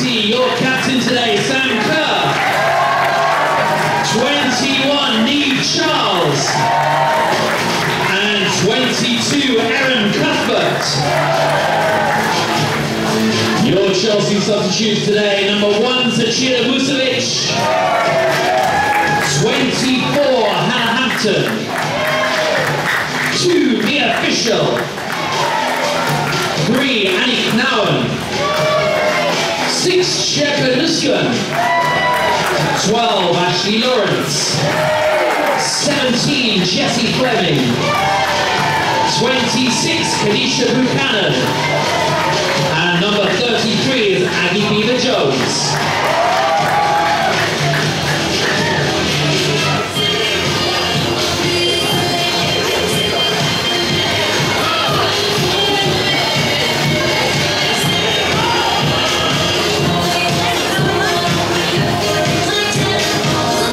20, your captain today, Sam Kerr. 21, Niamh Charles. And 22, Erin Cuthbert. Your Chelsea substitutes today, number 1, Zaida Vucevic. 24, Hannah Hampton. 2, Mia Fischel. 3, Aniek Nouwen. 6, Shekhar Nusguan. 12, Ashley Lawrence. 17, Jessie Fleming. 26, Kenisha Buchanan. And number 33 is Aniek Nouwen.